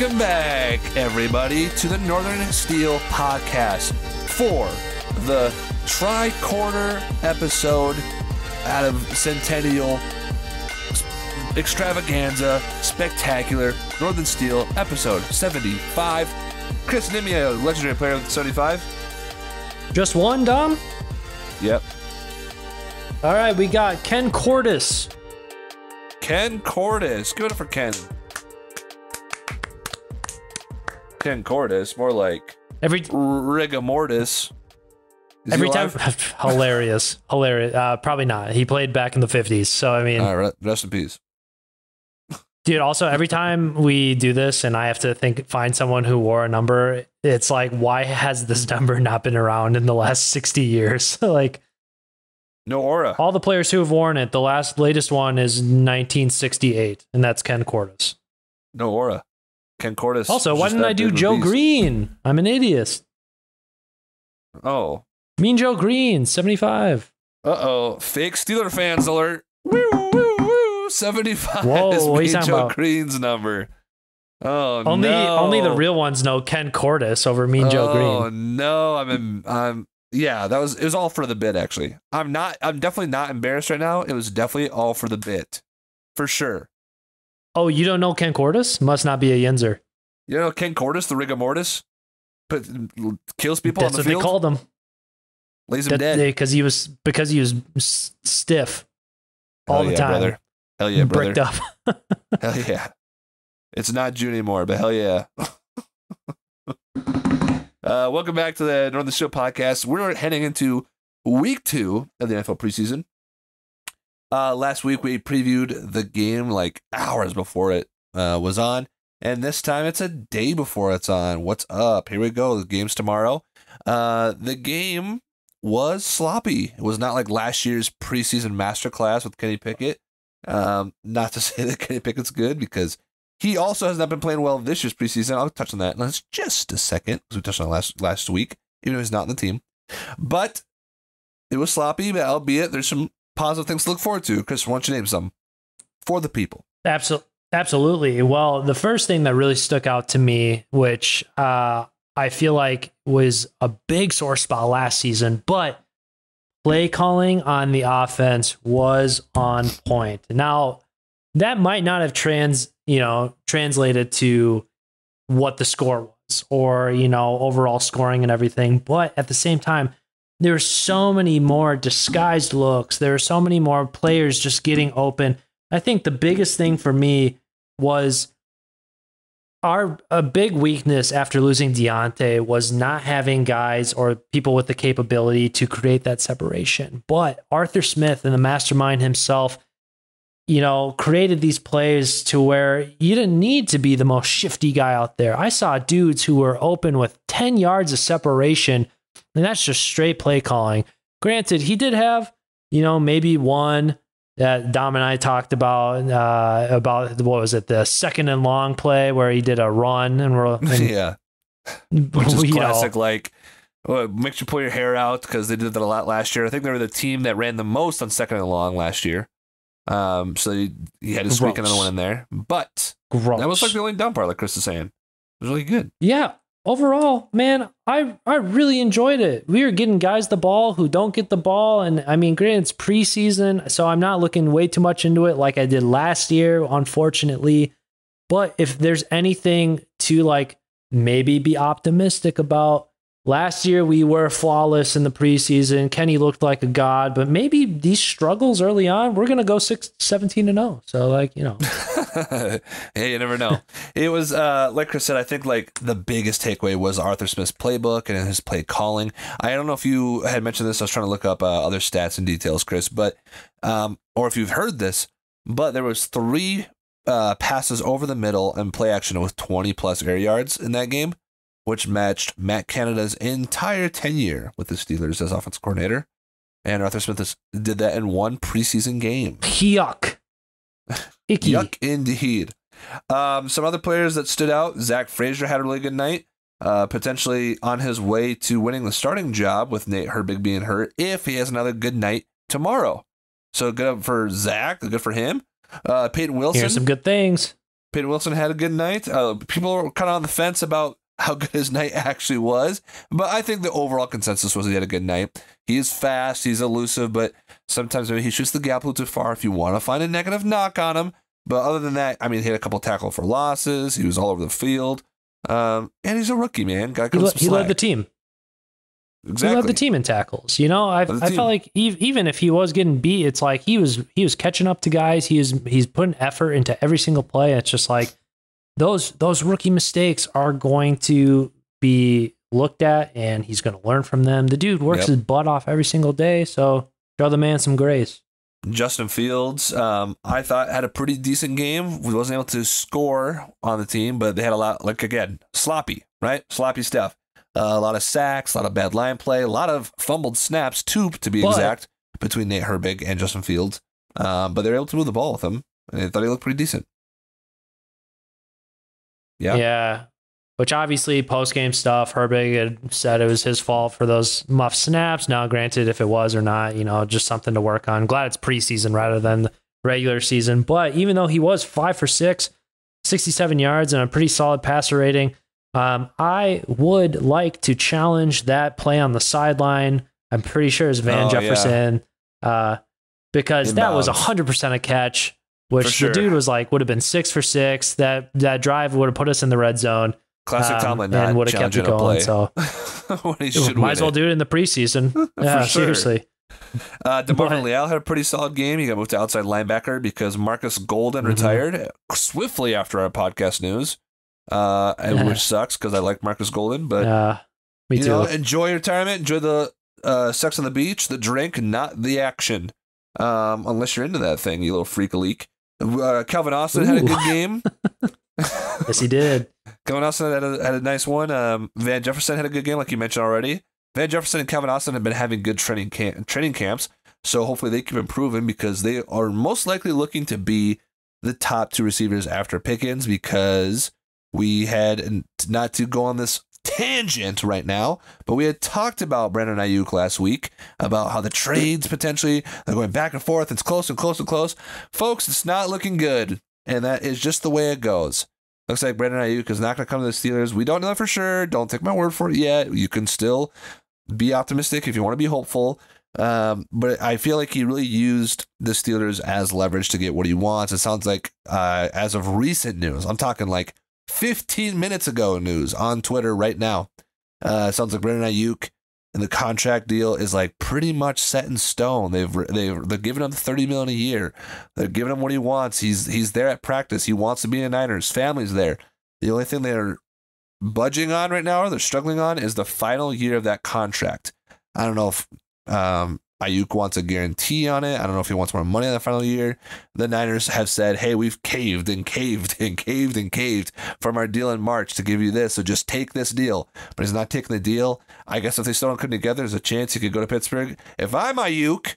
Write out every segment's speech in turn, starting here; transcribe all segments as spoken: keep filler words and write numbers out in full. Welcome back, everybody, to the Northern Steel Podcast for the tri-quarter episode out of Centennial Extravaganza Spectacular Northern Steel episode seventy-five. Chris, name me a legendary player with seventy-five. Just one, Dom? Yep. All right, we got Ken Kortas. Ken Kortas. Give it up for Ken. Ken Kortas, more like every rigor mortis. Is every time, hilarious, hilarious. Uh, probably not. He played back in the fifties, so I mean, all right, rest in peace, dude. Also, every time we do this, and I have to think, find someone who wore a number. It's like, why has this number not been around in the last sixty years? Like, no aura. All the players who have worn it. The last, latest one is nineteen sixty-eight, and that's Ken Kortas. No aura. Ken Kortas. Also, why didn't I do Joe Green? I'm an idiot. Oh. Mean Joe Green, seventy-five. Uh-oh. Fake Steeler fans alert. Woo, woo, woo. seventy-five Whoa, is Mean Joe about? Green's number. Oh, only, no. Only the real ones know Ken Kortas over Mean oh, Joe Green. Oh, no. I'm, in, I'm... Yeah, that was... It was all for the bit, actually. I'm not... I'm definitely not embarrassed right now. It was definitely all for the bit. For sure. Oh, you don't know Ken Kortas? Must not be a Yenzer. You know Ken Kortas, the rigor mortis? But kills people That's on the field? That's what they called him. Lays him that, dead. Because he was, because he was stiff all hell the yeah, time. Brother. Hell yeah, brother. Bricked up. Hell yeah. It's not June anymore, but hell yeah. uh, welcome back to the Northern Steel Podcast. We're heading into week two of the N F L preseason. Uh, last week, we previewed the game like hours before it uh, was on. And this time, it's a day before it's on. What's up? Here we go. The game's tomorrow. Uh, the game was sloppy. It was not like last year's preseason masterclass with Kenny Pickett. Um, not to say that Kenny Pickett's good, because he also has not been playing well this year's preseason. I'll touch on that in just a second, because we touched on it last, last week, even though he's not on the team. But it was sloppy, but albeit there's some positive things to look forward to. Chris, why don't you name some for the people? Absolutely. Absolutely. Well, the first thing that really stuck out to me, which uh, I feel like was a big sore spot last season, but play calling on the offense was on point. Now, that might not have trans, you know, translated to what the score was, or, you know, overall scoring and everything. But at the same time, there are so many more disguised looks. There are so many more players just getting open. I think the biggest thing for me was our a big weakness after losing Deontay was not having guys or people with the capability to create that separation. But Arthur Smith and the mastermind himself, you know, created these plays to where you didn't need to be the most shifty guy out there. I saw dudes who were open with ten yards of separation. And that's just straight play calling. Granted, he did have, you know, maybe one that Dom and I talked about, uh, about what was it, the second and long play where he did a run and we're and, yeah, which is classic. Know. Like, well, make sure you pull your hair out, because they did that a lot last year. I think they were the team that ran the most on second and long last year. Um, so he, he had to squeak another one in there, but Gross. That was like the only dumb part, like Chris is saying. It was really good. Yeah. Overall, man, I, I really enjoyed it. We are getting guys the ball who don't get the ball. And I mean, granted, it's preseason, so I'm not looking way too much into it like I did last year, unfortunately. But if there's anything to like maybe be optimistic about, last year we were flawless in the preseason. Kenny looked like a god, but maybe these struggles early on, we're going to go six, seventeen and oh. So like, you know. Hey, you never know. It was, uh, like Chris said, I think like the biggest takeaway was Arthur Smith's playbook and his play calling. I don't know if you had mentioned this. I was trying to look up uh, other stats and details, Chris, but um, or if you've heard this, but there was three uh, passes over the middle and play action with twenty plus air yards in that game, which matched Matt Canada's entire tenure with the Steelers as offensive coordinator. And Arthur Smith did that in one preseason game. Yuck. Icky. Yuck indeed. Um, some other players that stood out. Zach Frazier had a really good night, uh, potentially on his way to winning the starting job with Nate Herbig being hurt if he has another good night tomorrow. So good for Zach. Good for him. Uh, Peyton Wilson. Here's some good things. Peyton Wilson had a good night. Uh, people are kind of on the fence about how good his night actually was, but I think the overall consensus was he had a good night. He is fast, he's elusive, but sometimes maybe he shoots the gap a little too far if you want to find a negative knock on him. But other than that, I mean, he had a couple tackle for losses. He was all over the field. Um, and he's a rookie, man. Got he, he led the team. Exactly. He led the team in tackles. You know, I've, I felt like even if he was getting beat, it's like he was he was catching up to guys. He is he's putting effort into every single play. It's just like those those rookie mistakes are going to be looked at, and he's going to learn from them. The dude works yep. his butt off every single day, so show the man some grace. Justin Fields, um, I thought, had a pretty decent game. We wasn't able to score on the team, but they had a lot, like, again, sloppy, right? Sloppy stuff. Uh, a lot of sacks, a lot of bad line play, a lot of fumbled snaps, two to be but, exact, between Nate Herbig and Justin Fields. Um, but they were able to move the ball with him, and I thought he looked pretty decent. Yeah. Yeah. Which obviously post-game stuff, Herbig had said it was his fault for those muff snaps. Now, granted, if it was or not, you know, just something to work on. I'm glad it's preseason rather than regular season. But even though he was five for six, sixty-seven yards and a pretty solid passer rating, um, I would like to challenge that play on the sideline. I'm pretty sure it's Van oh, Jefferson yeah. uh, because Inbounds. That was one hundred percent a catch, which sure. the dude was like, would have been six for six. That, that drive would have put us in the red zone. Classic um, Tomlin, not and would have kept it going. So he should might as well it. do it in the preseason. Yeah, sure. seriously. Uh, DeMarvin Leal had a pretty solid game. He got moved to outside linebacker because Marcus Golden mm-hmm. retired swiftly after our podcast news, uh, and yeah. which sucks because I like Marcus Golden. But uh, me you too. Know, enjoy your retirement. Enjoy the uh, sex on the beach, the drink, not the action. Um, unless you're into that thing, you little freak-a-leak. Uh, Calvin Austin Ooh. had a good game. Yes, he did. Calvin Austin had a, had a nice one. Um, Van Jefferson had a good game, like you mentioned already. Van Jefferson and Calvin Austin have been having good training camp, training camps, so hopefully they keep improving because they are most likely looking to be the top two receivers after Pickens because we had, not to go on this tangent right now, but we had talked about Brandon Aiyuk last week about how the trades potentially are going back and forth. It's close and close and close. Folks, it's not looking good, and that is just the way it goes. Looks like Brandon Aiyuk is not going to come to the Steelers. We don't know for sure. Don't take my word for it yet. You can still be optimistic if you want to be hopeful. Um, but I feel like he really used the Steelers as leverage to get what he wants. It sounds like uh, as of recent news, I'm talking like fifteen minutes ago news on Twitter right now. Uh, it sounds like Brandon Aiyuk and the contract deal is like pretty much set in stone. They've they've they're giving him thirty million a year. They're giving him what he wants. He's he's there at practice. He wants to be a Niner. His family's there. The only thing they're budging on right now, or they're struggling on, is the final year of that contract. I don't know if um, Aiyuk wants a guarantee on it. I don't know if he wants more money on the final year. The Niners have said, "Hey, we've caved and caved and caved and caved from our deal in March to give you this. So just take this deal." But he's not taking the deal. I guess if they still don't come together, there's a chance he could go to Pittsburgh. If I'm Aiyuk,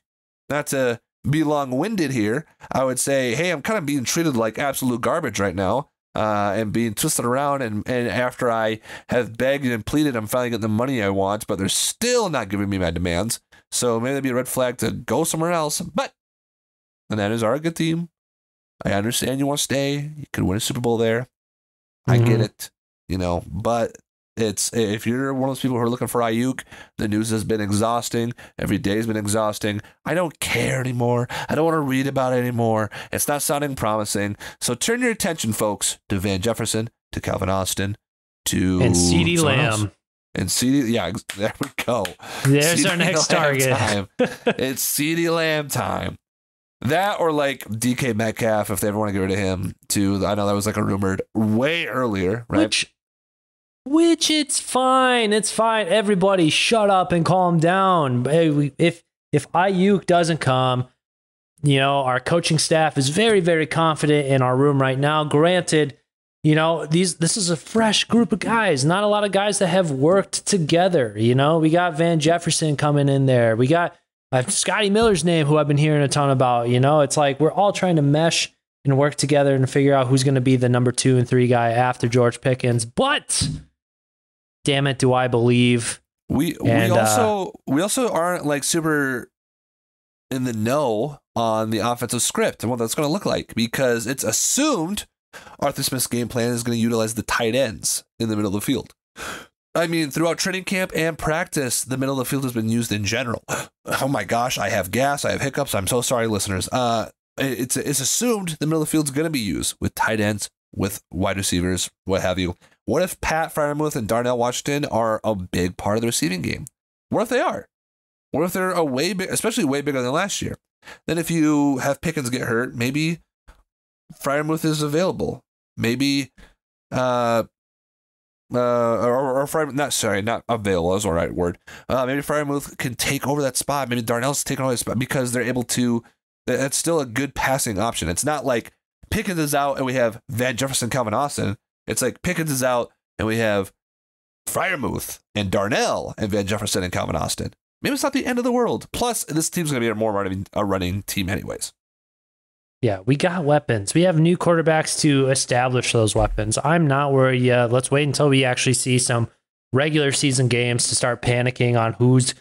not to be long-winded here, I would say, hey, I'm kind of being treated like absolute garbage right now uh, and being twisted around. And, and after I have begged and pleaded, I'm finally getting the money I want, but they're still not giving me my demands. So maybe that'd be a red flag to go somewhere else. But the Niners are a good team. I understand you want to stay. You could win a Super Bowl there. Mm-hmm. I get it, you know, but... It's if you're one of those people who are looking for Aiyuk, the news has been exhausting. Every day has been exhausting. I don't care anymore. I don't want to read about it anymore. It's not sounding promising. So turn your attention, folks, to Van Jefferson, to Calvin Austin, to and CeeDee Lamb. Else. And CeeDee, yeah, there we go. There's CeeDee our next Lamb target. Time. It's CeeDee Lamb time. That or like D K Metcalf, if they ever want to get rid of him, too. I know that was like a rumored way earlier, right? Which Which it's fine. It's fine. Everybody shut up and calm down. If if Aiyuk doesn't come, you know, our coaching staff is very, very confident in our room right now. Granted, you know, these this is a fresh group of guys. Not a lot of guys that have worked together. You know, we got Van Jefferson coming in there. We got uh, Scotty Miller's name, who I've been hearing a ton about. You know, it's like we're all trying to mesh and work together and figure out who's going to be the number two and three guy after George Pickens. But... damn it, do I believe we and, we also uh, we also aren't like super in the know on the offensive script and what that's going to look like because it's assumed Arthur Smith's game plan is going to utilize the tight ends in the middle of the field. I mean, throughout training camp and practice, the middle of the field has been used in general. Oh my gosh, I have gas, I have hiccups. I'm so sorry, listeners. Uh, it's it's assumed the middle of the field's going to be used with tight ends, with wide receivers, what have you. What if Pat Freiermuth and Darnell Washington are a big part of the receiving game? What if they are? What if they're a way big, especially way bigger than last year? Then if you have Pickens get hurt, maybe Freiermuth is available. Maybe, uh, uh, or, or Freiermuth, not sorry, not available is the right word. Uh, maybe Freiermuth can take over that spot. Maybe Darnell's taking over that spot because they're able to. That's still a good passing option. It's not like Pickens is out and we have Van Jefferson, Calvin Austin. It's like Pickens is out and we have Freiermuth and Darnell and Van Jefferson and Calvin Austin. Maybe it's not the end of the world. Plus, this team's going to be more running, a running team anyways. Yeah, we got weapons. We have new quarterbacks to establish those weapons. I'm not worried yet. Let's wait until we actually see some regular season games to start panicking on who's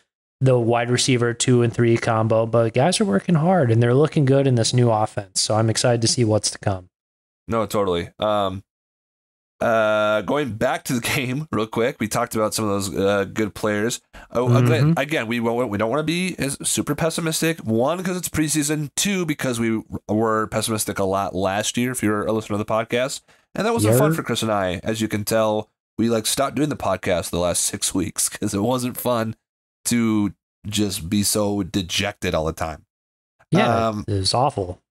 the wide receiver two and three combo. But guys are working hard, and they're looking good in this new offense. So I'm excited to see what's to come. No, totally. Um, uh, going back to the game real quick, we talked about some of those uh, good players. Oh, mm-hmm. again, again, we won't, we don't want to be as super pessimistic. One, because it's preseason. Two, because we were pessimistic a lot last year. If you're a listener to the podcast, and that wasn't yeah. fun for Chris and I, as you can tell, we like stopped doing the podcast the last six weeks because it wasn't fun to just be so dejected all the time. Yeah, um, it was awful.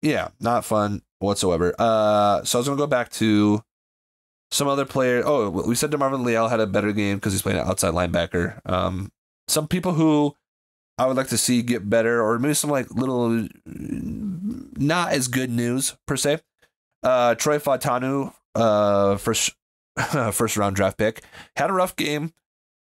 Yeah, not fun whatsoever. Uh, so I was gonna go back to some other player. Oh, we said DeMarvin Leal had a better game because he's playing an outside linebacker. Um, some people who I would like to see get better, or maybe some like little not as good news per se. Uh, Troy Fautanu, uh, first first round draft pick, had a rough game.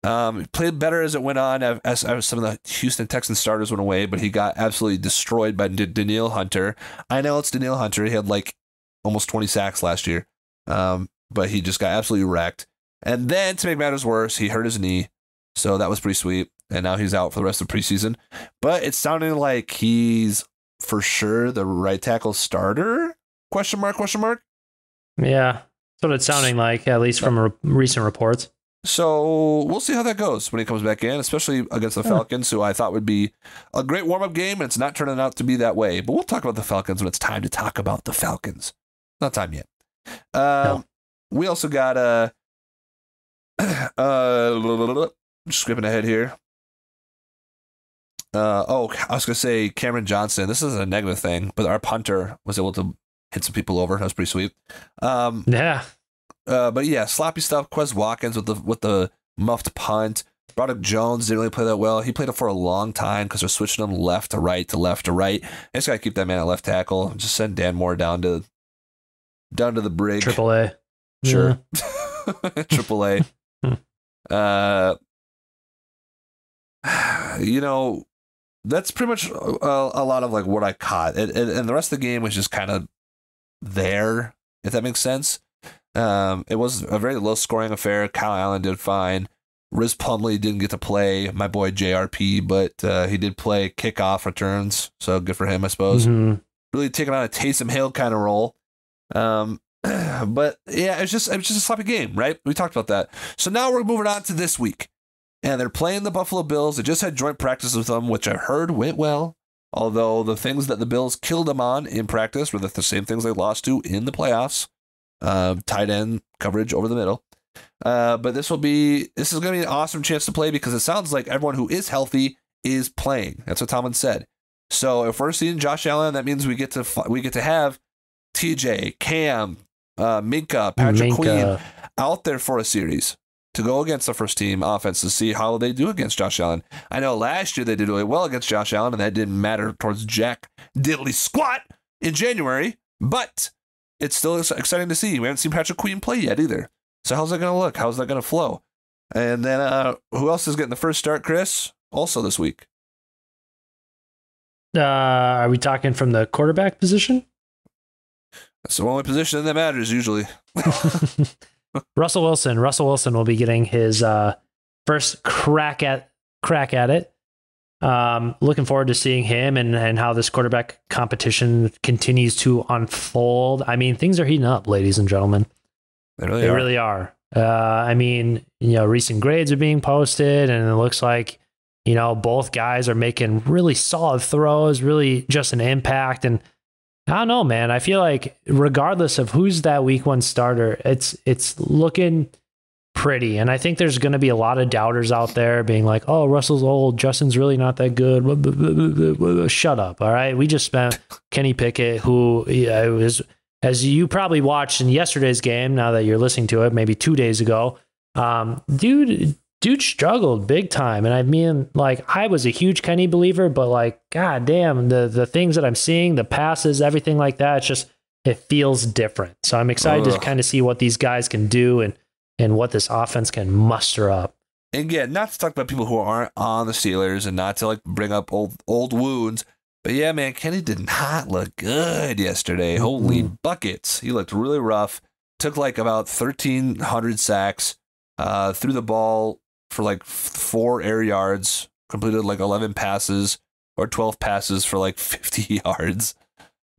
Um, played better as it went on, as, as some of the Houston Texans starters went away, but he got absolutely destroyed by D- Daniiil Hunter. I know it's Daniiil Hunter. He had like almost twenty sacks last year, um, but he just got absolutely wrecked. And then to make matters worse, he hurt his knee. So that was pretty sweet. And now he's out for the rest of the preseason. But it's sounding like he's for sure the right tackle starter? Question mark, question mark? Yeah, that's what it's sounding like, at least from re- recent reports. So we'll see how that goes when he comes back in, especially against the Falcons, who I thought would be a great warm-up game, and it's not turning out to be that way. But we'll talk about the Falcons when it's time to talk about the Falcons. Not time yet. Um, no. We also got a... Uh, just skipping ahead here. Uh, oh, I was going to say Cameron Johnson. This isn't a negative thing, but our punter was able to hit some people over. That was pretty sweet. Um, yeah. Uh, but yeah, sloppy stuff. Quez Watkins with the with the muffed punt. Broderick Jones didn't really play that well. He played it for a long time because they're switching him left to right to left to right. I just gotta keep that man at left tackle. Just send Dan Moore down to down to the brig. Triple A, sure. Yeah. Triple A. Uh, you know, that's pretty much a, a lot of like what I caught, and, and, and the rest of the game was just kind of there, if that makes sense. Um, it was a very low-scoring affair. Kyle Allen did fine. Riz Plumlee didn't get to play, my boy J R P, but uh, he did play kickoff returns, so good for him, I suppose. Mm-hmm. Really taking on a Taysom Hill kind of role. Um, but, yeah, it was, just, it was just a sloppy game, right? We talked about that. So now we're moving on to this week, and they're playing the Buffalo Bills. They just had joint practice with them, which I heard went well, although the things that the Bills killed them on in practice were the, the same things they lost to in the playoffs. Uh, tight end coverage over the middle. Uh, but this will be, this is going to be an awesome chance to play because it sounds like everyone who is healthy is playing. That's what Tomlin said. So if we're seeing Josh Allen, that means we get to, we get to have T J, Cam, uh, Minka, Patrick Minka. Queen out there for a series to go against the first team offense to see how they do against Josh Allen. I know last year they did really well against Josh Allen and that didn't matter towards Jack Diddley Squat in January, but it's still exciting to see. We haven't seen Patrick Queen play yet either. So how's that going to look? How's that going to flow? And then uh, who else is getting the first start, Chris? Also this week. Uh, are we talking from the quarterback position? That's the only position that matters usually. Russell Wilson. Russell Wilson will be getting his uh, first crack at crack at it. Um, looking forward to seeing him and, and how this quarterback competition continues to unfold. I mean, things are heating up, ladies and gentlemen. They really they are. Really are. Uh, I mean, you know, recent grades are being posted, and it looks like, you know, both guys are making really solid throws, really just an impact. And I don't know, man, I feel like regardless of who's that week one starter, it's, it's looking pretty. And I think there's going to be a lot of doubters out there being like, oh, Russell's old, Justin's really not that good. Shut up. All right. We just spent Kenny Pickett, who yeah, was, as you probably watched in yesterday's game, now that you're listening to it, maybe two days ago, um, dude, dude struggled big time. And I mean, like, I was a huge Kenny believer, but like, God damn, the, the things that I'm seeing, the passes, everything like that, it's just, it feels different. So I'm excited Ugh. to kind of see what these guys can do and, and what this offense can muster up. And again, not to talk about people who aren't on the Steelers and not to like bring up old old wounds, but yeah, man, Kenny did not look good yesterday. Holy mm. buckets. He looked really rough. Took like about thirteen hundred sacks, uh, threw the ball for like four air yards, completed like eleven passes or twelve passes for like fifty yards.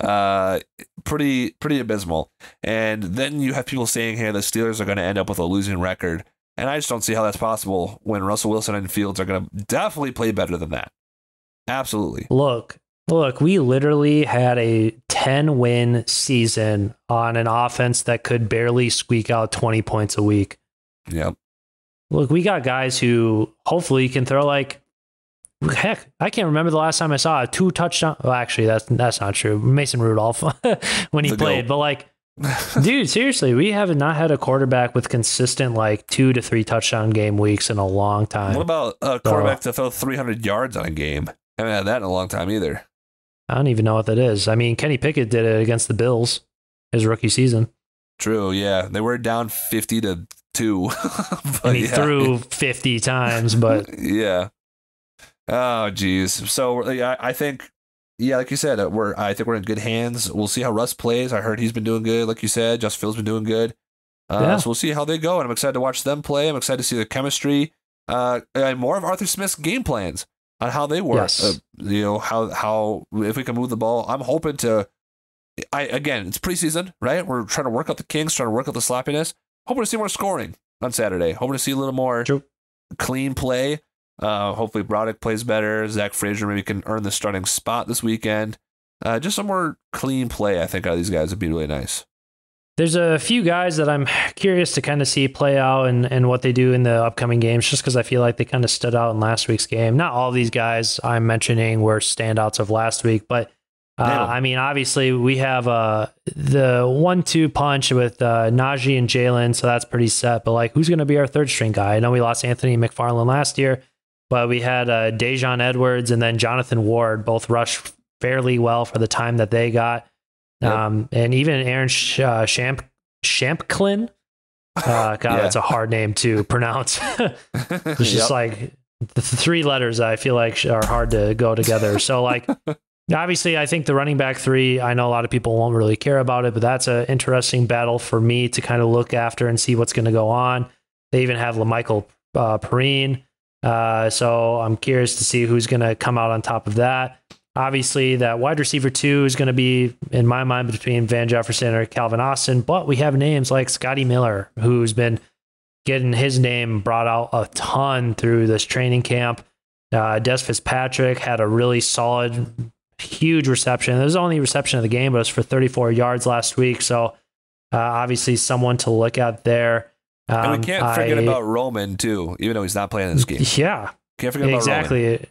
Uh, pretty, pretty abysmal. And then you have people saying here the Steelers are going to end up with a losing record. And I just don't see how that's possible when Russell Wilson and Fields are going to definitely play better than that. Absolutely. Look, look, we literally had a ten win season on an offense that could barely squeak out twenty points a week. Yep. Look, we got guys who hopefully can throw like, heck, I can't remember the last time I saw a two touchdown. Well, actually, that's that's not true. Mason Rudolph when he played, goal. But like, dude, seriously, we have not had a quarterback with consistent like two to three touchdown game weeks in a long time. What about a quarterback so, to throw three hundred yards on a game? I haven't had that in a long time either. I don't even know what that is. I mean, Kenny Pickett did it against the Bills his rookie season. True. Yeah, they were down fifty to two, but and he yeah. threw fifty times. But yeah. Oh, geez. So I, I think, yeah, like you said, we're I think we're in good hands. We'll see how Russ plays. I heard he's been doing good, like you said. Justin Fields been doing good. Uh, yeah. So we'll see how they go, and I'm excited to watch them play. I'm excited to see their chemistry uh, and more of Arthur Smith's game plans on how they work. Yes. Uh, you know, how how if we can move the ball. I'm hoping to. I again, it's preseason, right? We're trying to work out the kinks, trying to work out the sloppiness. Hoping to see more scoring on Saturday. Hoping to see a little more True. clean play. Uh, hopefully Broderick plays better. Zach Frazier maybe can earn the starting spot this weekend. Uh, just some more clean play, I think, out of these guys would be really nice. There's a few guys that I'm curious to kind of see play out and, and what they do in the upcoming games, just because I feel like they kind of stood out in last week's game. Not all these guys I'm mentioning were standouts of last week, but uh, I mean, obviously we have uh, the one two punch with uh, Najee and Jalen, so that's pretty set. But like, who's going to be our third string guy? I know we lost Anthony McFarland last year, but we had uh, Dejon Edwards and then Jonathan Ward both rushed fairly well for the time that they got. Yep. Um, and even Aaron Sh uh, Shamp Shampklin. Uh, God, yeah. That's a hard name to pronounce. It's just yep. like the three letters I feel like are hard to go together. So like, obviously I think the running back three, I know a lot of people won't really care about it, but that's an interesting battle for me to kind of look after and see what's going to go on. They even have LaMichael uh, Perrine. Uh, so I'm curious to see who's going to come out on top of that. Obviously that wide receiver two is going to be in my mind between Van Jefferson or Calvin Austin, but we have names like Scotty Miller, who's been getting his name brought out a ton through this training camp. Uh, Des Fitzpatrick had a really solid, huge reception. It was the only reception of the game, but it was for thirty-four yards last week. So, uh, obviously someone to look at there. Um, and we can't forget I, about Roman, too, even though he's not playing this game. Yeah. Can't forget exactly. about Roman. Exactly.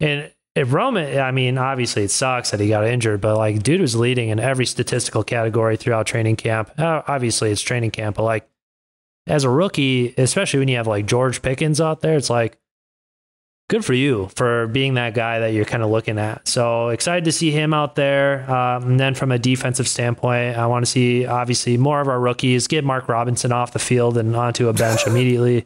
And if Roman, I mean, obviously it sucks that he got injured, but like, dude was leading in every statistical category throughout training camp. Uh, obviously, it's training camp, but like, as a rookie, especially when you have like George Pickens out there, it's like, good for you for being that guy that you're kind of looking at. So excited to see him out there. Um, and then from a defensive standpoint, I want to see obviously more of our rookies, get Mark Robinson off the field and onto a bench immediately.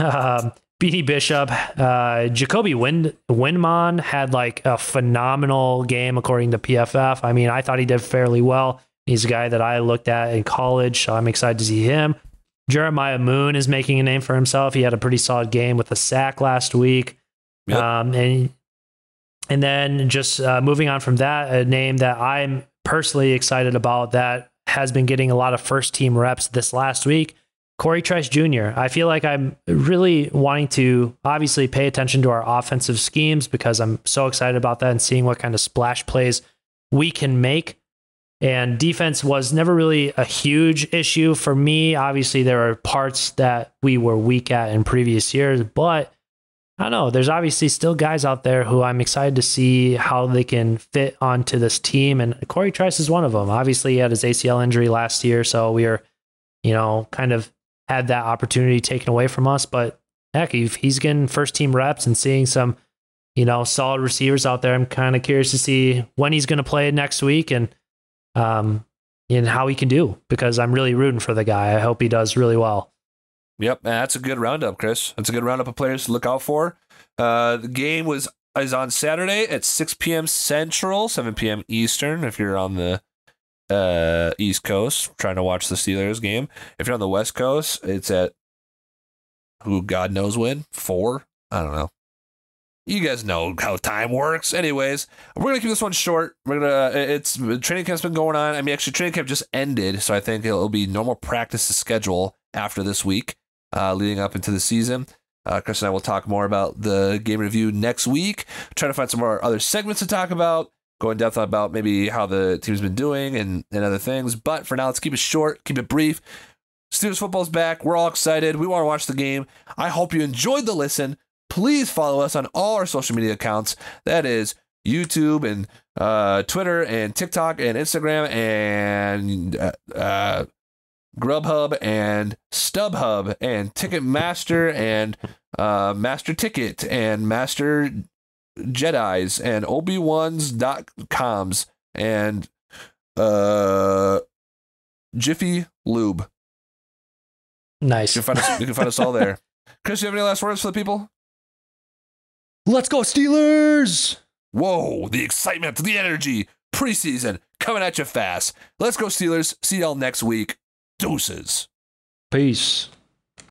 um, B D Bishop, uh, Jacoby Win Winmon had like a phenomenal game according to P F F. I mean, I thought he did fairly well. He's a guy that I looked at in college, so I'm excited to see him. Jeremiah Moon is making a name for himself. He had a pretty solid game with a sack last week. Yep. Um, and and then just uh, moving on from that, a name that I'm personally excited about that has been getting a lot of first team reps this last week, Corey Trice Junior I feel like I'm really wanting to obviously pay attention to our offensive schemes because I'm so excited about that and seeing what kind of splash plays we can make. And defense was never really a huge issue for me. Obviously, there are parts that we were weak at in previous years, but I don't know. There's obviously still guys out there who I'm excited to see how they can fit onto this team. And Corey Trice is one of them. Obviously, he had his A C L injury last year, so we are, you know, kind of had that opportunity taken away from us. But heck, he's getting first team reps and seeing some, you know, solid receivers out there. I'm kind of curious to see when he's going to play next week and um, and how he can do, because I'm really rooting for the guy. I hope he does really well. Yep, that's a good roundup, Chris. That's a good roundup of players to look out for. Uh, the game was is on Saturday at six p m Central, seven p m Eastern, if you're on the uh, East Coast trying to watch the Steelers game. If you're on the West Coast, it's at, who God knows when, four? I don't know. You guys know how time works. Anyways, we're gonna keep this one short. We're gonna it's training camp's been going on. I mean, actually, training camp just ended, so I think it'll be normal practice to schedule after this week, uh, leading up into the season. Uh, Chris and I will talk more about the game review next week. Try to find some more other segments to talk about. Go in depth about maybe how the team's been doing and and other things. But for now, let's keep it short, keep it brief. Steelers football's back. We're all excited. We want to watch the game. I hope you enjoyed the listen. Please follow us on all our social media accounts. That is YouTube and uh, Twitter and TikTok and Instagram and uh, uh, Grubhub and StubHub and Ticketmaster and uh, Master Ticket and Master Jedis and Obi-Wans dot coms and uh, Jiffy Lube. Nice. You can find us, you can find us all there. Chris, do you have any last words for the people? Let's go, Steelers! Whoa, the excitement, the energy, preseason, coming at you fast. Let's go, Steelers. See y'all next week. Deuces. Peace.